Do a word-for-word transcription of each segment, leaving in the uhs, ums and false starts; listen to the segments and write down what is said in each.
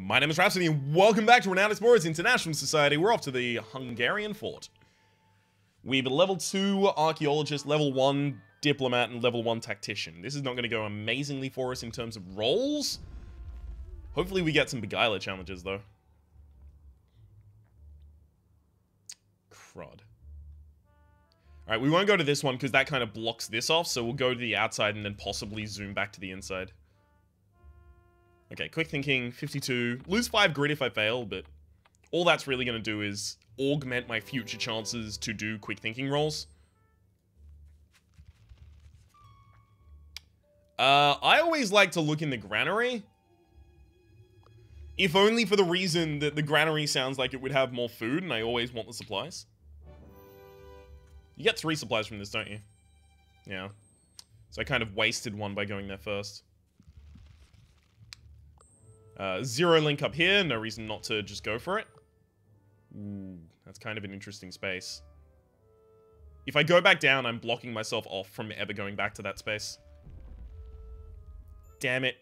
My name is Rhapsody, and welcome back to Renowned Explorers International Society. We're off to the Hungarian Fort. We've level two archaeologist, level one diplomat, and level one tactician. This is not going to go amazingly for us in terms of roles. Hopefully we get some beguiler challenges, though. Crud. Alright, we won't go to this one because that kind of blocks this off, so we'll go to the outside and then possibly zoom back to the inside. Okay, quick thinking, fifty-two. Lose five grit if I fail, but all that's really going to do is augment my future chances to do quick thinking rolls. Uh, I always like to look in the granary. If only for the reason that the granary sounds like it would have more food, and I always want the supplies. You get three supplies from this, don't you? Yeah. So I kind of wasted one by going there first. Uh, zero link up here. No reason not to just go for it. Ooh, that's kind of an interesting space. If I go back down, I'm blocking myself off from ever going back to that space. Damn it.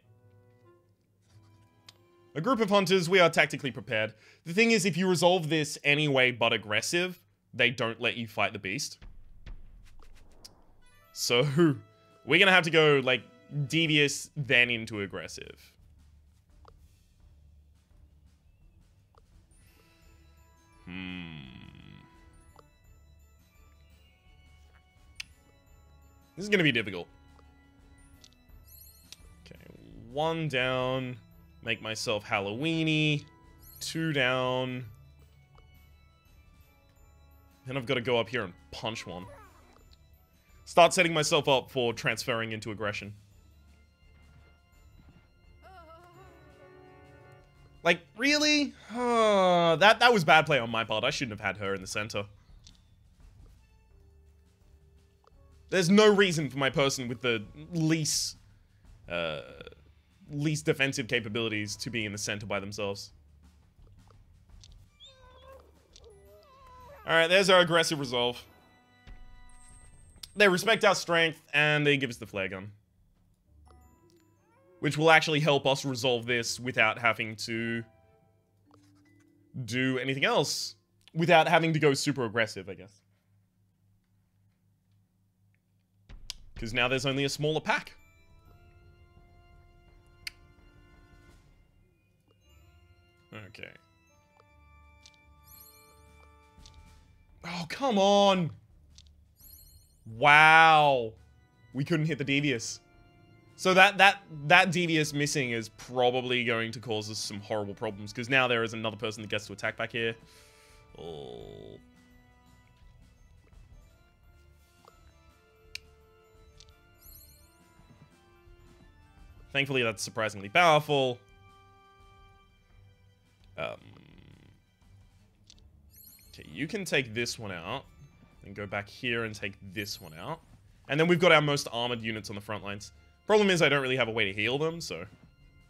A group of hunters, we are tactically prepared. The thing is, if you resolve this anyway but aggressive, they don't let you fight the beast. So, we're gonna have to go, like, devious, then into aggressive. Hmm. This is gonna be difficult. Okay, one down. Make myself Halloweeny. Two down. Then I've got to go up here and punch one. Start setting myself up for transferring into aggression. Like, really? Uh, that, that was bad play on my part. I shouldn't have had her in the center. There's no reason for my person with the least, uh, least defensive capabilities to be in the center by themselves. Alright, there's our aggressive resolve. They respect our strength, and they give us the flare gun. Which will actually help us resolve this without having to do anything else. Without having to go super aggressive, I guess. Because now there's only a smaller pack. Okay. Oh, come on. Wow. We couldn't hit the devious. So that that that devious missing is probably going to cause us some horrible problems, because now there is another person that gets to attack back here. Oh. Thankfully, that's surprisingly powerful. Um... Okay, you can take this one out, and go back here and take this one out. And then we've got our most armored units on the front lines. Problem is, I don't really have a way to heal them, so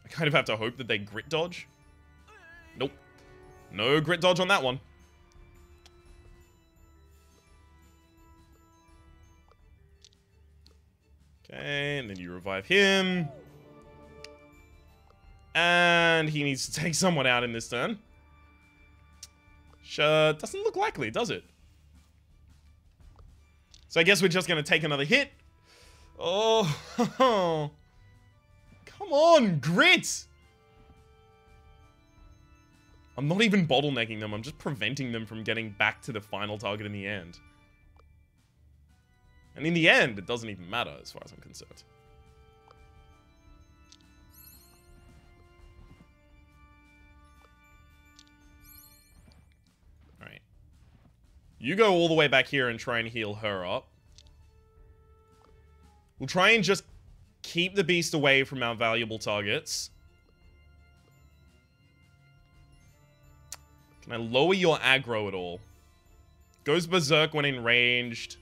I kind of have to hope that they grit dodge. Nope. No grit dodge on that one. Okay, and then you revive him. And he needs to take someone out in this turn. Sure, doesn't look likely, does it? So I guess we're just going to take another hit. Oh, come on, grit! I'm not even bottlenecking them, I'm just preventing them from getting back to the final target in the end. And in the end, it doesn't even matter as far as I'm concerned. You go all the way back here and try and heal her up. We'll try and just keep the beast away from our valuable targets. Can I lower your aggro at all? Goes berserk when enraged.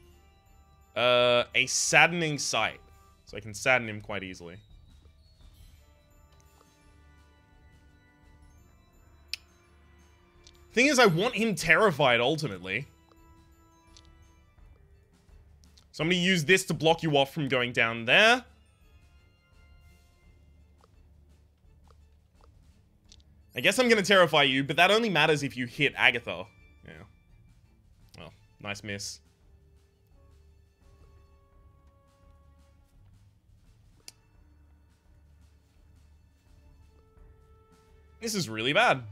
Uh, a saddening sight. So I can sadden him quite easily. Thing is, I want him terrified ultimately. So I'm going to use this to block you off from going down there. I guess I'm gonna terrify you, but that only matters if you hit Agatha. Yeah. Well, nice miss. This is really bad.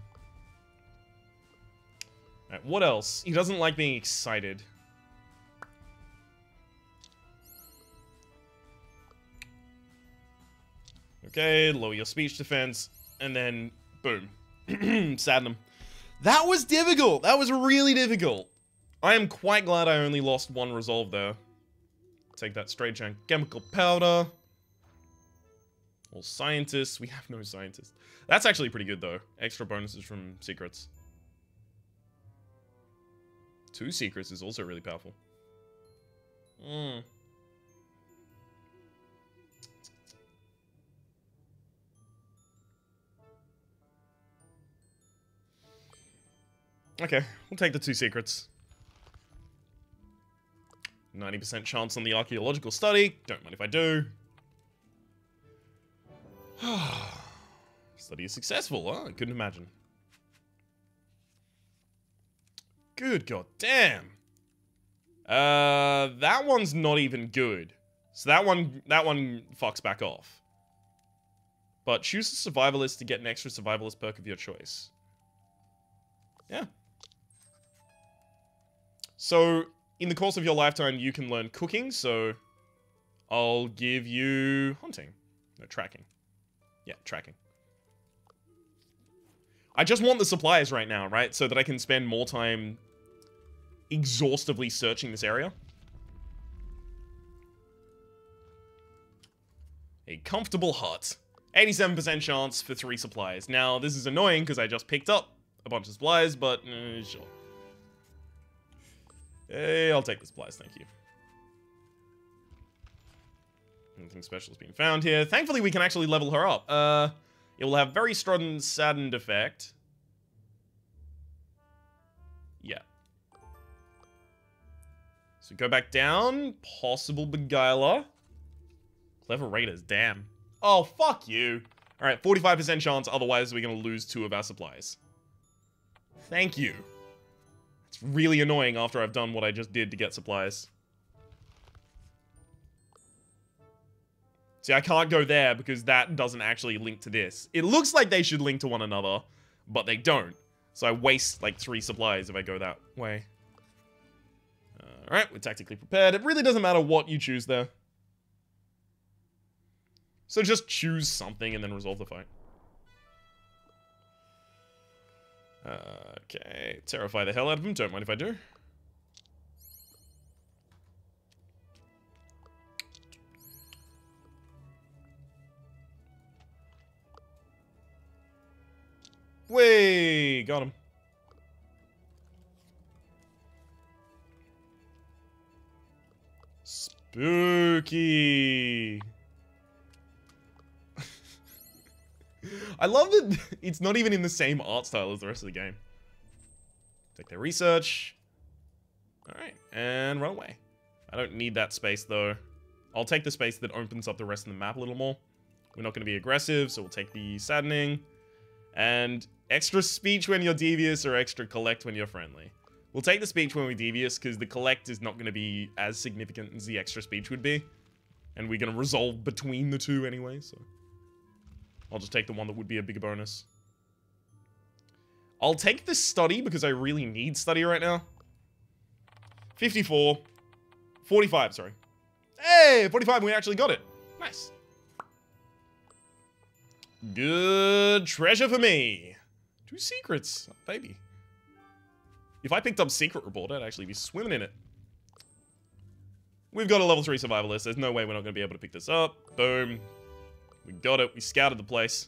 Right, what else? He doesn't like being excited. Okay, lower your speech defense, and then boom. Sadden him. That was difficult. That was really difficult. I am quite glad I only lost one resolve there. Take that straight junk. Chemical powder. All scientists. We have no scientists. That's actually pretty good though. Extra bonuses from secrets. Two secrets is also really powerful. Hmm. Okay, we'll take the two secrets. ninety percent chance on the archaeological study. Don't mind if I do. Study is successful, huh? I couldn't imagine. Good goddamn. Uh, that one's not even good. So that one, that one fucks back off. But choose a survivalist to get an extra survivalist perk of your choice. Yeah. So, in the course of your lifetime, you can learn cooking, so I'll give you hunting. No, tracking. Yeah, tracking. I just want the supplies right now, right? So that I can spend more time exhaustively searching this area. A comfortable hut. eighty-seven percent chance for three supplies. Now, this is annoying because I just picked up a bunch of supplies, but uh, sure. Hey, I'll take the supplies, thank you. Nothing special has been found here. Thankfully, we can actually level her up. Uh, it will have very strong saddened effect. Yeah. So go back down. Possible beguiler. Clever raiders, damn. Oh, fuck you. All right, forty-five percent chance. Otherwise, we're going to lose two of our supplies. Thank you. It's really annoying after I've done what I just did to get supplies. See, I can't go there because that doesn't actually link to this. It looks like they should link to one another, but they don't. So I waste like three supplies if I go that way. Uh, Alright, we're tactically prepared. It really doesn't matter what you choose there. So just choose something and then resolve the fight. Uh, okay, terrify the hell out of him. Don't mind if I do. Way, got him. Spooky. I love that it's not even in the same art style as the rest of the game. Take their research. Alright, and run away. I don't need that space, though. I'll take the space that opens up the rest of the map a little more. We're not going to be aggressive, so we'll take the saddening. And extra speech when you're devious, or extra collect when you're friendly. We'll take the speech when we're devious, because the collect is not going to be as significant as the extra speech would be. And we're going to resolve between the two anyway, so... I'll just take the one that would be a bigger bonus. I'll take the study because I really need study right now. fifty-four. forty-five, sorry. Hey, forty-five, we actually got it. Nice. Good treasure for me. Two secrets, oh, baby. If I picked up secret report, I'd actually be swimming in it. We've got a level three survivalist. There's no way we're not going to be able to pick this up. Boom. We got it. We scouted the place.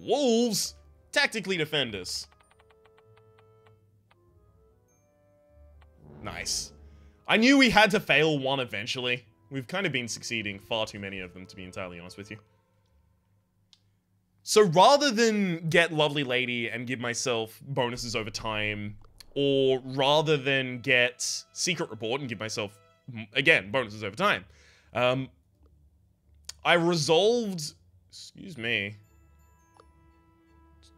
Wolves tactically defend us. Nice. I knew we had to fail one eventually. We've kind of been succeeding far too many of them, to be entirely honest with you. So rather than get Lovely Lady and give myself bonuses over time, or rather than get Secret Report and give myself, again, bonuses over time, um... I resolved, excuse me,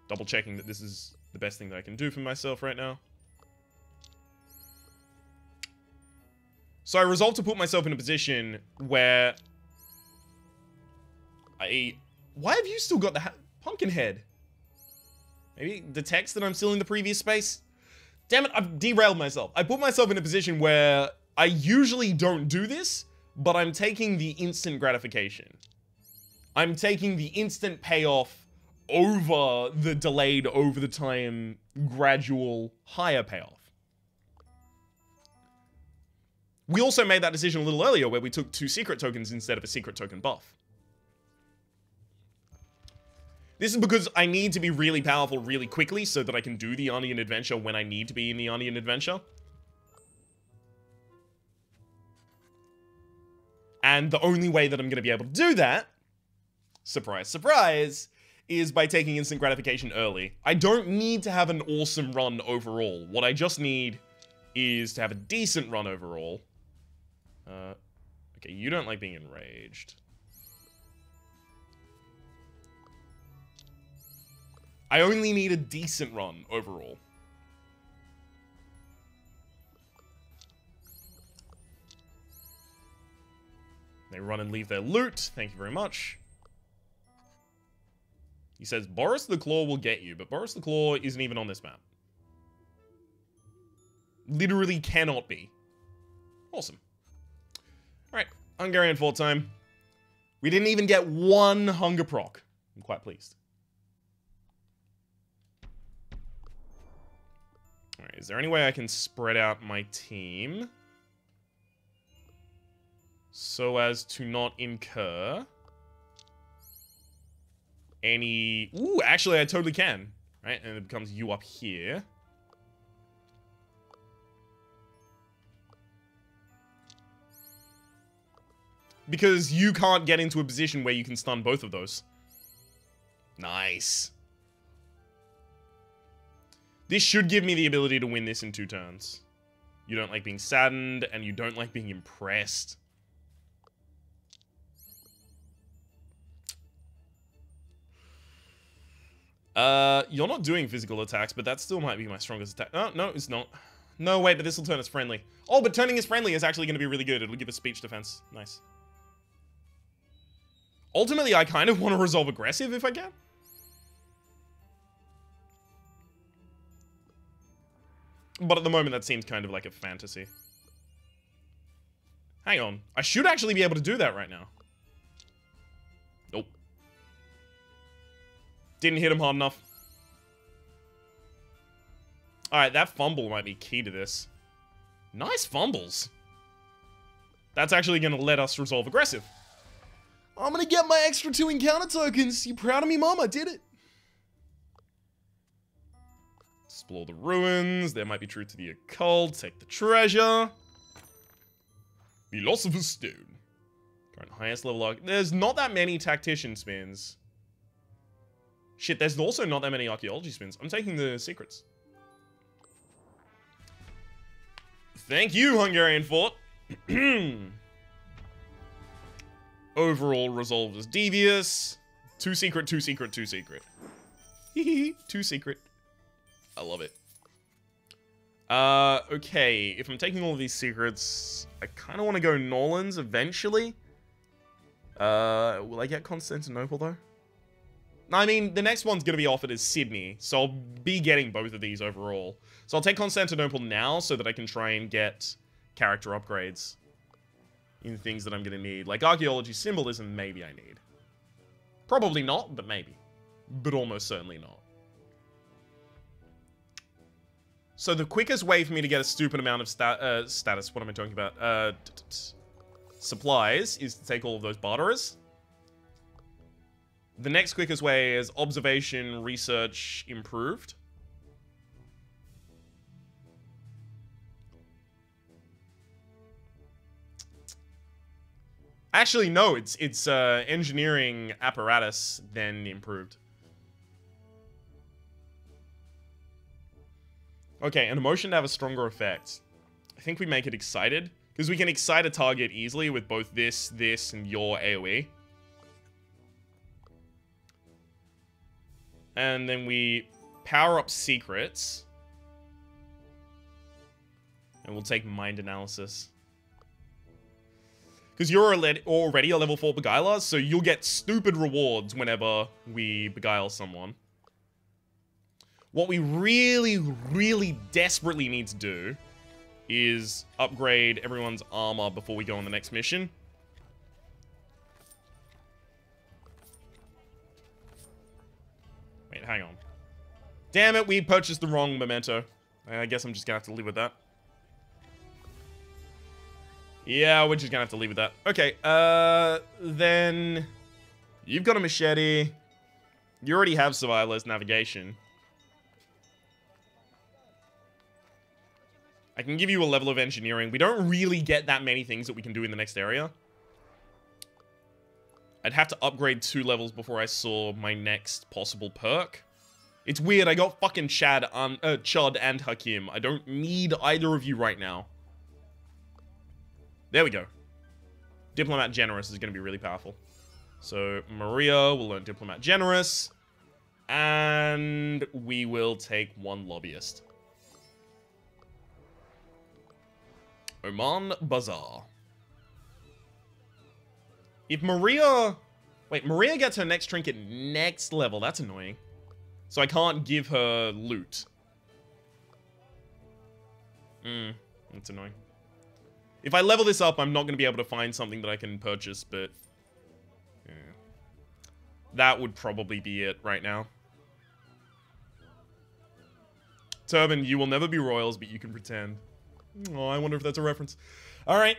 double checking that this is the best thing that I can do for myself right now. So I resolved to put myself in a position where I... Why have you still got the ha pumpkin head? Maybe the text that I'm still in the previous space? Damn it, I've derailed myself. I put myself in a position where I usually don't do this, but I'm taking the instant gratification. I'm taking the instant payoff over the delayed, over the time, gradual, higher payoff. We also made that decision a little earlier where we took two secret tokens instead of a secret token buff. This is because I need to be really powerful really quickly so that I can do the Arnean Adventure when I need to be in the Arnean Adventure. And the only way that I'm going to be able to do that, surprise, surprise, is by taking instant gratification early. I don't need to have an awesome run overall. What I just need is to have a decent run overall. Uh, okay, you don't like being enraged. I only need a decent run overall. They run and leave their loot. Thank you very much. He says, Boris the Claw will get you, but Boris the Claw isn't even on this map. Literally cannot be. Awesome. Alright, Hungarian Fort time. We didn't even get one hunger proc. I'm quite pleased. Alright, is there any way I can spread out my team so as to not incur any... Ooh, actually I totally can. Right, and it becomes you up here. Because you can't get into a position where you can stun both of those. Nice. This should give me the ability to win this in two turns. You don't like being saddened, and you don't like being impressed. Uh, you're not doing physical attacks, but that still might be my strongest attack. Oh, no, it's not. No, wait, but this will turn us friendly. Oh, but turning us friendly is actually going to be really good. It'll give us speech defense. Nice. Ultimately, I kind of want to resolve aggressive if I can. But at the moment, that seems kind of like a fantasy. Hang on. I should actually be able to do that right now. Nope. Didn't hit him hard enough. Alright, that fumble might be key to this. Nice fumbles. That's actually going to let us resolve aggressive. I'm going to get my extra two encounter tokens. You proud of me, Mom? I did it. Explore the ruins. There might be truth to the occult. Take the treasure. Philosopher's stone. Current highest level arc. There's not that many tactician spins. Shit, there's also not that many archaeology spins. I'm taking the secrets. Thank you, Hungarian Fort. Overall resolve is devious. Two secret, two secret, two secret. Hehehe, two secret. I love it. Uh, okay, if I'm taking all of these secrets, I kind of want to go Norlands eventually. Uh, will I get Constantinople, though? I mean, the next one's going to be offered as Sydney, so I'll be getting both of these overall. So I'll take Constantinople now so that I can try and get character upgrades in things that I'm going to need. Like archaeology, symbolism, maybe I need. Probably not, but maybe. But almost certainly not. So the quickest way for me to get a stupid amount of sta uh, status, what am I talking about? Uh, t -t -t supplies is to take all of those barterers. The next quickest way is observation, research, improved. Actually, no, it's it's uh, engineering apparatus, then improved. Okay, an emotion to have a stronger effect. I think we make it excited, because we can excite a target easily with both this, this, and your AoE. And then we power up secrets. And we'll take mind analysis. Because you're already a level four beguiler, so you'll get stupid rewards whenever we beguile someone. What we really, really desperately need to do is upgrade everyone's armor before we go on the next mission. Wait, hang on. Damn it, we purchased the wrong memento. I guess I'm just gonna have to live with that. Yeah, we're just gonna have to leave with that. Okay, uh, then you've got a machete. You already have survivalist navigation. I can give you a level of engineering. We don't really get that many things that we can do in the next area. I'd have to upgrade two levels before I saw my next possible perk. It's weird, I got fucking Chad, um, uh, Chud and Hakim. I don't need either of you right now. There we go. Diplomat Generous is going to be really powerful. So, Maria will learn Diplomat Generous. And we will take one lobbyist. Oman Bazaar. If Maria... Wait, Maria gets her next trinket next level. That's annoying. So I can't give her loot. Hmm, that's annoying. If I level this up, I'm not going to be able to find something that I can purchase, but... Yeah. That would probably be it right now. Turban, you will never be royals, but you can pretend. Oh, I wonder if that's a reference. Alright.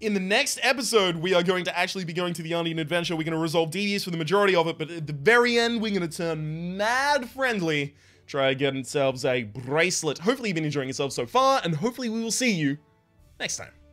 In the next episode, we are going to actually be going to the Arnean Adventure. We're going to resolve devious for the majority of it, but at the very end, we're going to turn mad friendly. Try to get ourselves a bracelet. Hopefully you've been enjoying yourself so far, and hopefully we will see you next time.